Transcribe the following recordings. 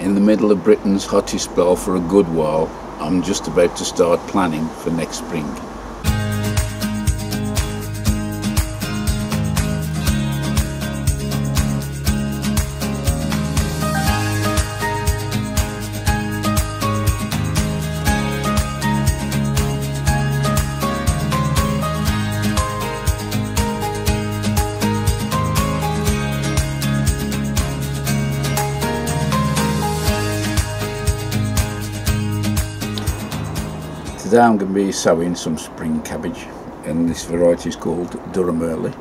in the middle of Britain's hottest spell for a good while, I'm just about to start planning for next spring. Today I'm going to be sowing some spring cabbage, and this variety is called Durham Early.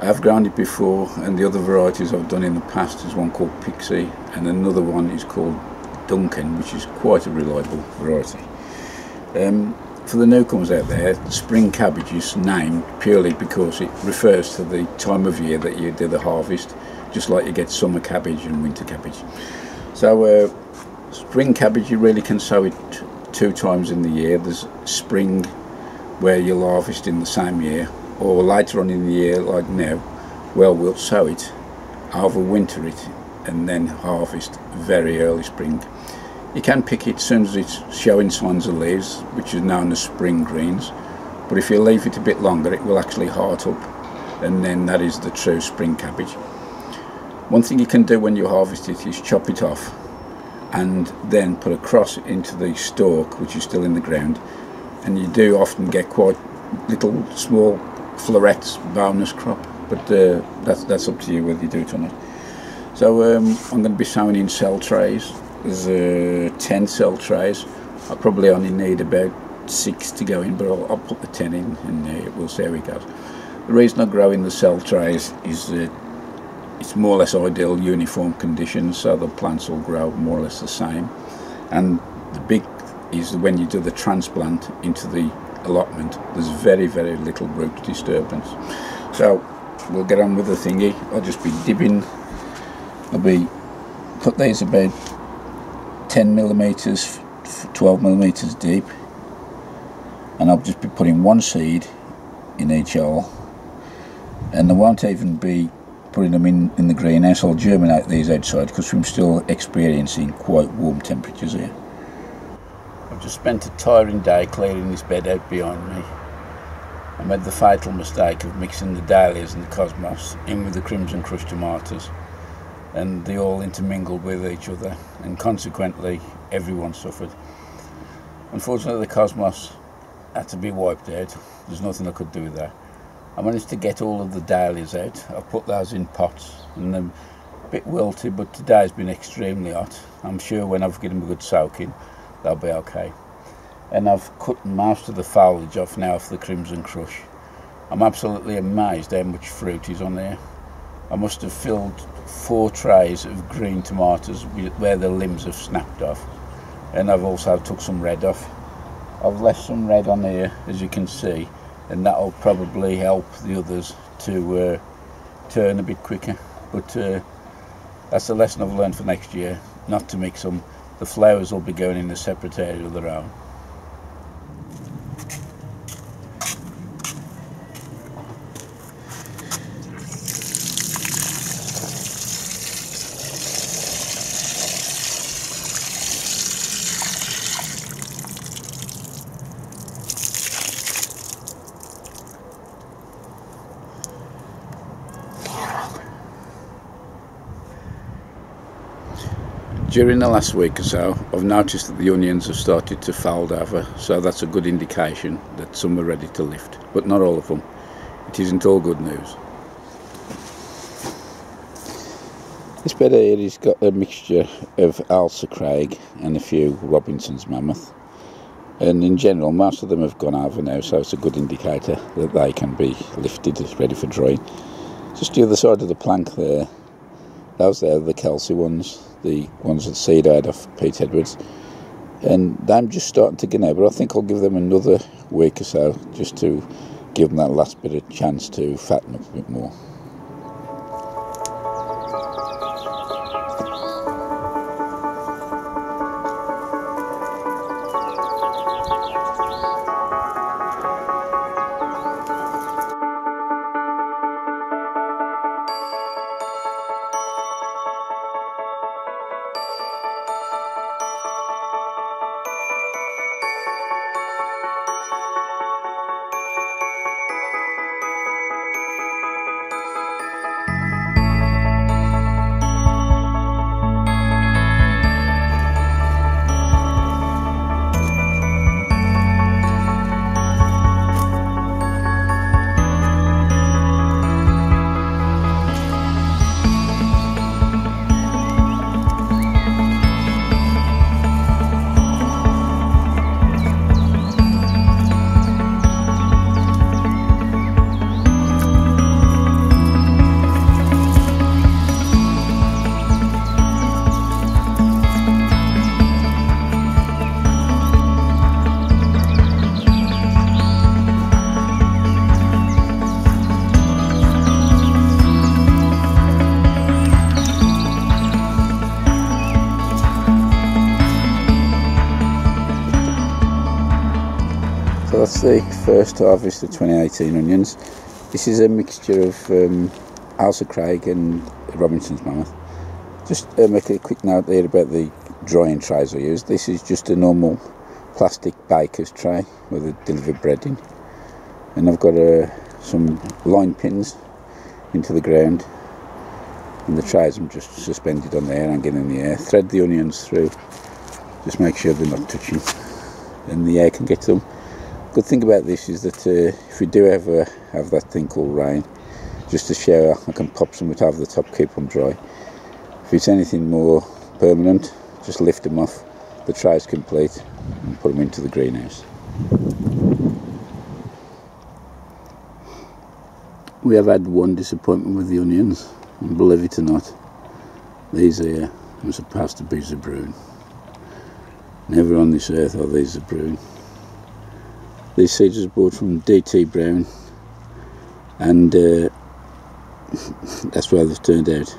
I have grown it before, and the other varieties I've done in the past is one called Pixie and another one is called Duncan, which is quite a reliable variety. For the newcomers out there, spring cabbage is named purely because it refers to the time of year that you do the harvest, just like you get summer cabbage and winter cabbage. So spring cabbage, you really can sow it two times in the year. There's spring, where you'll harvest in the same year, or later on in the year, like now, well, we'll sow it, overwinter it, and then harvest very early spring. You can pick it as soon as it's showing signs of leaves, which is known as spring greens, but if you leave it a bit longer, it will actually heart up, and then that is the true spring cabbage. One thing you can do when you harvest it is chop it off and then put a cross into the stalk, which is still in the ground, and you do often get quite little small florets, bonus crop, but that's up to you whether you do it or not. So I'm going to be sowing in cell trays. There's 10 cell trays. I probably only need about 6 to go in, but I'll put the 10 in and we'll see how it goes. The reason I grow in the cell trays is that it's more or less ideal uniform conditions, so the plants will grow more or less the same. And the big is when you do the transplant into the allotment, there's very little root disturbance. So we'll get on with the thingy. I'll just be dipping. Put these about 10mm, 12mm deep, and I'll just be putting one seed in each hole, and there won't even be putting them in the greenhouse. I'll germinate these outside because we're still experiencing quite warm temperatures here. I've just spent a tiring day clearing this bed out behind me. I made the fatal mistake of mixing the dahlias and the cosmos in with the Crimson Crush tomatoes, and they all intermingled with each other, and consequently everyone suffered. Unfortunately the cosmos had to be wiped out. There's nothing I could do with that. I managed to get all of the dahlias out. I've put those in pots, and they're a bit wilted, but today's been extremely hot. I'm sure when I've given them a good soaking, they'll be okay. And I've cut most of the foliage off now for the Crimson Crush. I'm absolutely amazed how much fruit is on there. I must have filled 4 trays of green tomatoes where the limbs have snapped off. And I've also took some red off. I've left some red on here, as you can see, and that will probably help the others to turn a bit quicker. But that's the lesson I've learned for next year, not to mix them. The flowers will be going in a separate area of their own. During the last week or so, I've noticed that the onions have started to fold over, so that's a good indication that some are ready to lift, but not all of them. It isn't all good news. This bed here has got a mixture of Ailsa Craig and a few Robinson's Mammoth, and in general most of them have gone over now, so it's a good indicator that they can be lifted, ready for drying. Just the other side of the plank there, those there are the Kelsey ones, the ones with seed I had off Pete Edwards, and I'm just starting to get now, but I think I'll give them another week or so just to give them that last bit of chance to fatten up a bit more. That's the first harvest of 2018 onions. This is a mixture of Ailsa Craig and Robinson's Mammoth. Just make a quick note there about the drying trays I use. This is just a normal plastic baker's tray with a deliver bread in. And I've got some line pins into the ground, and the trays I'm just suspended on there and getting in the air. Thread the onions through, just make sure they're not touching and the air can get to them. Good thing about this is that if we do ever have that thing called rain, just a shower, I can pop some out of the top, keep them dry. If it's anything more permanent, just lift them off, the tray's complete, and put them into the greenhouse. We have had one disappointment with the onions, and believe it or not, these here were supposed to be Zabrun. Never on this earth are these Zabrun. These seeds were bought from DT Brown, and that's why they've turned out.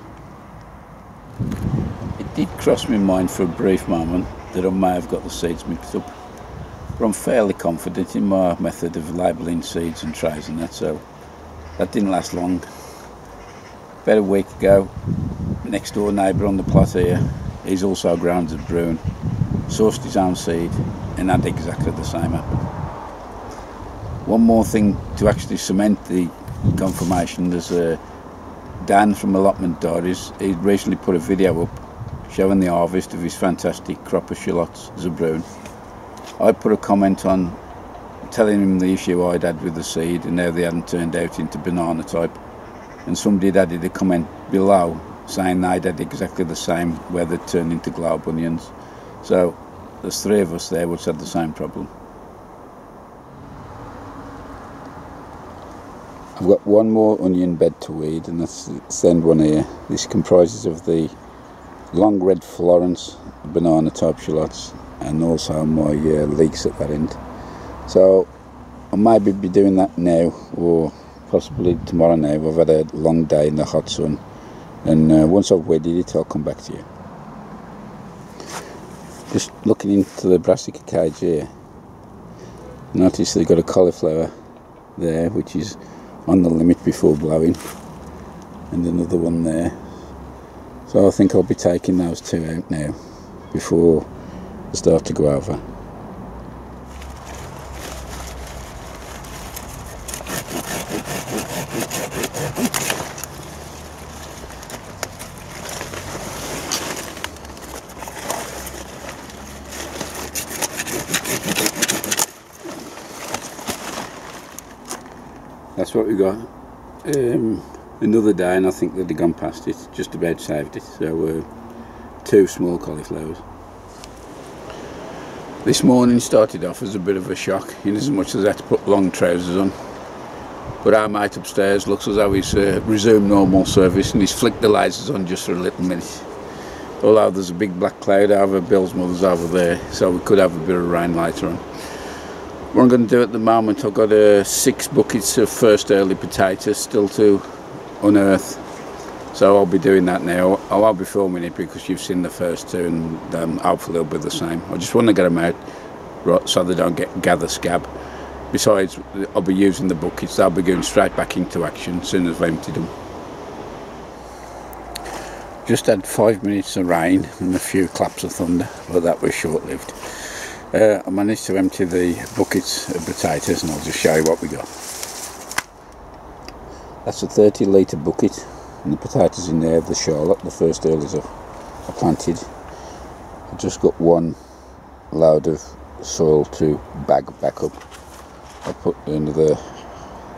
It did cross my mind for a brief moment that I may have got the seeds mixed up, but I'm fairly confident in my method of labelling seeds and trays and that, so that didn't last long. About a week ago, next door neighbour on the plot here, he's also grown Zabrun, sourced his own seed, and had exactly the same happen. One more thing to actually cement the confirmation, there's Dan from Allotment Diaries. He recently put a video up showing the harvest of his fantastic crop of shallots, Zabrun. I put a comment on telling him the issue I'd had with the seed and how they hadn't turned out into banana type, and somebody had added a comment below saying they'd had exactly the same where they'd turned into globe onions. So there's three of us there which had the same problem. I've got one more onion bed to weed, and that's the end one here. This comprises of the long red Florence, banana type shallots, and also my leeks at that end. So I might be doing that now, or possibly tomorrow now. I've had a long day in the hot sun, and once I've weeded it, I'll come back to you. Just looking into the brassica cage here, notice they've got a cauliflower there, which is on the limit before blowing, and another one there. So I think I'll be taking those two out now before I start to go over. That's what we got. Another day, and I think they'd have gone past it, just about saved it. So two small cauliflowers. This morning started off as a bit of a shock, in as much as I had to put long trousers on. But our mate upstairs looks as though he's resumed normal service, and he's flicked the lasers on just for a little minute. Although there's a big black cloud over Bill's mother's over there, so we could have a bit of rain later on. What I'm going to do at the moment, I've got 6 buckets of first early potatoes still to unearth, so I'll be doing that now. I won't be filming it because you've seen the first two, and hopefully they'll be the same. I just want to get them out right, so they don't gather scab. Besides, I'll be using the buckets, they'll be going straight back into action as soon as I've emptied them. Just had 5 minutes of rain and a few claps of thunder, but that was short-lived. I managed to empty the buckets of potatoes, and I'll just show you what we got. That's a 30-litre bucket, and the potatoes in there, the Charlotte, the first earlies I planted. I've just got one load of soil to bag back up. I put another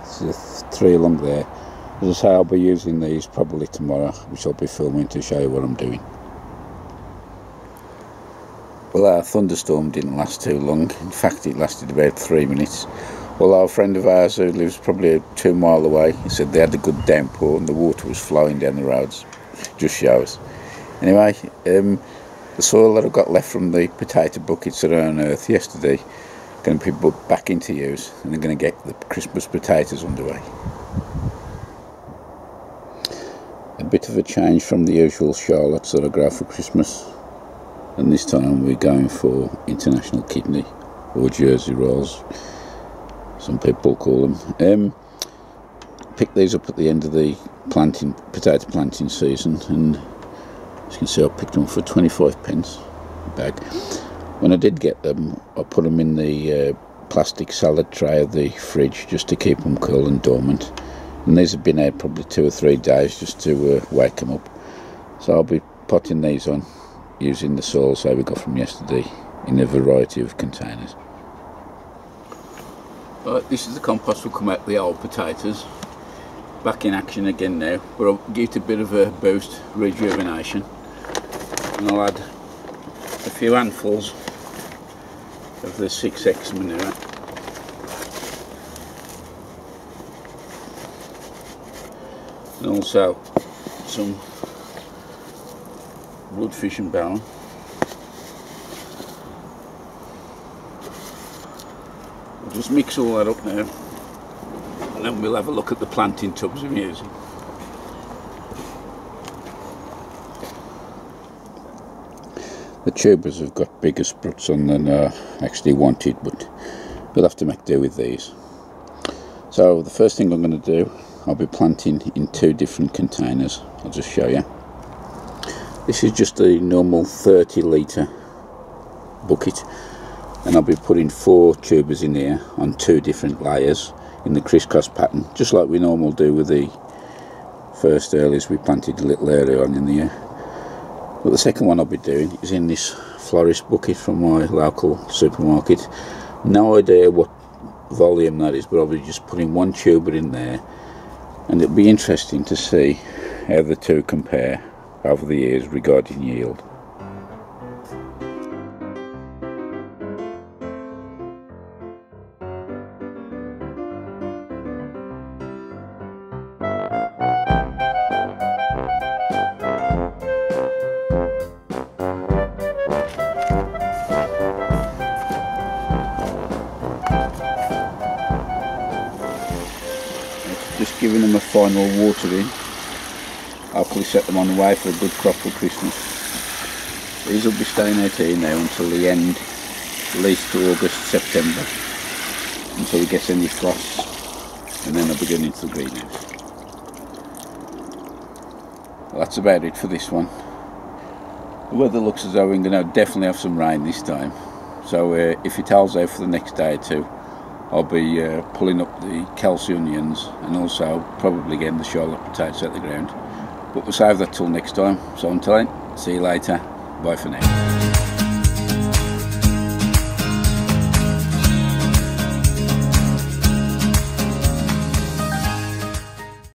3 along there. As I say, I'll be using these probably tomorrow, which I'll be filming to show you what I'm doing. Well, our thunderstorm didn't last too long. In fact, it lasted about 3 minutes. Although a friend of ours who lives probably 2 miles away, he said they had a good downpour and the water was flowing down the roads. Just showers. Anyway, the soil that I've got left from the potato buckets that I unearthed yesterday are going to be put back into use, and they're going to get the Christmas potatoes underway. A bit of a change from the usual Charlottes that I grow for Christmas. And this time we're going for International Kidney, or Jersey Royals. some people call them. Pick these up at the end of the potato planting season, and as you can see I picked them for 25 pence a bag. When I did get them, I put them in the plastic salad tray of the fridge just to keep them cool and dormant, and these have been out probably 2 or 3 days just to wake them up. So I'll be potting these on using the soil so we got from yesterday in a variety of containers. Right, this is the compost will come out the old potatoes. Back in action again now, but I'll give it a bit of a boost, rejuvenation, and I'll add a few handfuls of the 6X manure. And also some bloodfish and bone. I'll just mix all that up now, and then we'll have a look at the planting tubs I'm using. The tubers have got bigger sprouts on than I actually wanted, but we'll have to make do with these. So the first thing I'm going to do, I'll be planting in 2 different containers. I'll just show you. This is just a normal 30-litre bucket, and I'll be putting 4 tubers in here on 2 different layers in the crisscross pattern, just like we normally do with the first earlies we planted a little earlier on in the year. But the second one I'll be doing is in this florist bucket from my local supermarket. No idea what volume that is, but I'll be just putting 1 tuber in there, and it'll be interesting to see how the 2 compare over the years regarding yield. Just giving them a final watering. Hopefully set them on the way for a good crop for Christmas. These will be staying out here now until the end, at least to August, September, until we get any frosts, and then I'll be going into the greenhouse. Well, that's about it for this one. The weather looks as though we're going to definitely have some rain this time, so if it holds out for the next day or two, I'll be pulling up the Kelsey onions, and also probably getting the Charlotte potatoes out the ground. But we'll save that till next time. So until then, see you later. Bye for now.